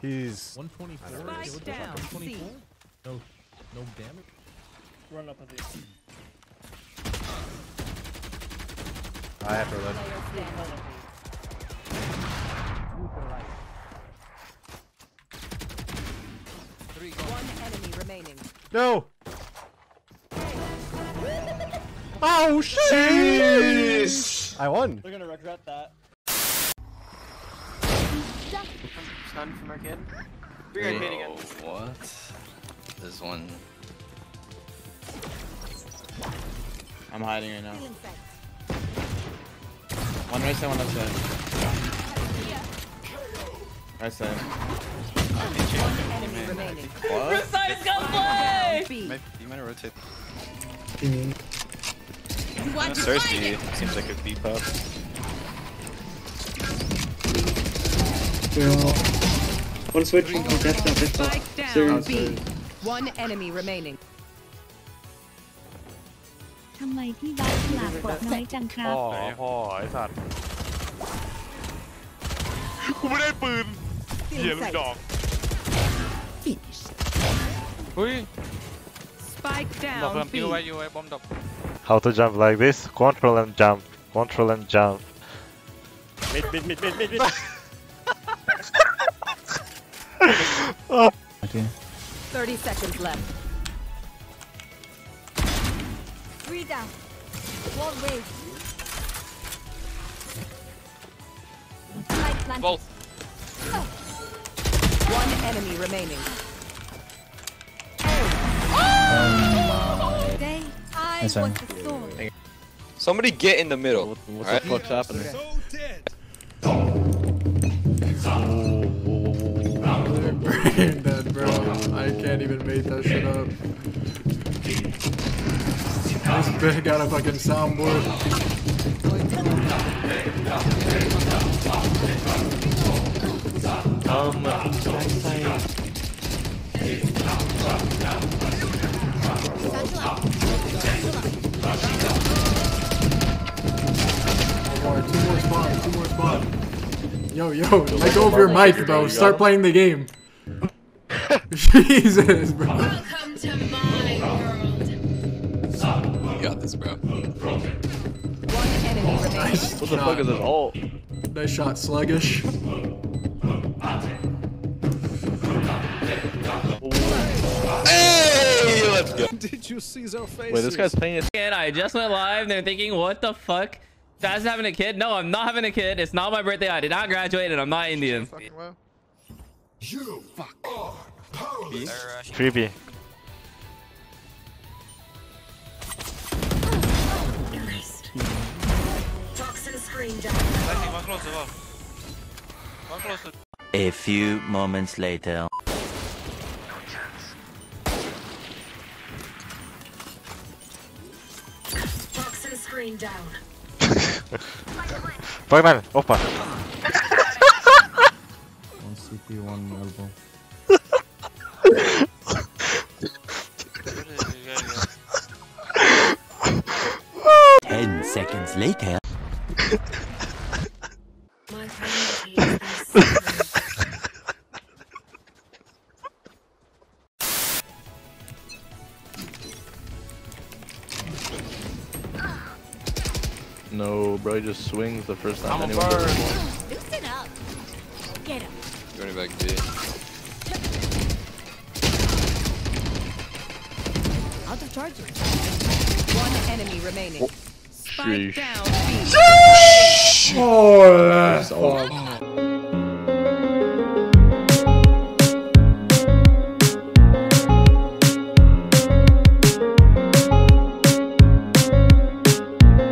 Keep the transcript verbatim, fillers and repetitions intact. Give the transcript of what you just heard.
He's one twenty-four. It looks down. Like one twenty-four. No, no damage. Run up on this. I have to reload. One enemy remaining. No. Oh shit! Jeez. I won. They're gonna regret that. Stun from our kid. We're gonna hit again. What? There's one. I'm hiding right now. One right side, one left side. Right side. What? Right side is gonna play! You might, you might rotate. You want to thirsty. Seems like a B-pop. One switch. That's not this one. One enemy remaining. ทำไมพี่บ้าฉลาดกดน้อยจังครับพ่อพ่อไอ้สัตว์กูไม่ได้ปืนเหี้ยลูกดอกเฮ้ย Spike down บอมอยู่ไว้อยู่ไว้บอมดอก How to jump like this? Control and jump. Control and jump. Mid mid mid mid mid mid. Okay. Thirty seconds left. Three down. One way. Both. One enemy remaining. Oh! Um, they, I yes, want the sword. Somebody get in the middle. What, what right? the fuck's happening? Brain dead, bro. I can't even make that shit up. This bitch got a fucking soundboard. Um, one more, two more spawns, two more spawns. Yo, yo, let go of your mic, bro. Start playing the game. Jesus, bro. Welcome to my world. You got this, bro. One enemy remaining. Nice. What the fuck is an ult? Nice shot, sluggish. Hey, let's go. Did you see their faces? Wait, this guy's playing it. And I just went live and they're thinking, what the fuck? That's having a kid? No, I'm not having a kid. It's not my birthday. I did not graduate and I'm not Indian. You fuck. three B. A few moments later. No chance. Toxin screen down. Boyman, open. One C P, one elbow. Ten seconds later. My family is no, bro, he just swings the first time I'm anyone does one. Loosen up. Get him. Running back B. Out of charges. One enemy remaining. Oh. Spike down. Oh, that's awesome.